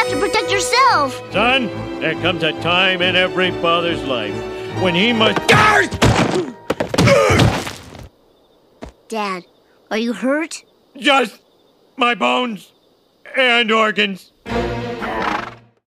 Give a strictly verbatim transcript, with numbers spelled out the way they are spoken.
have to protect yourself. Son, there comes a time in every father's life when he must... Dad, are you hurt? Just my bones and organs.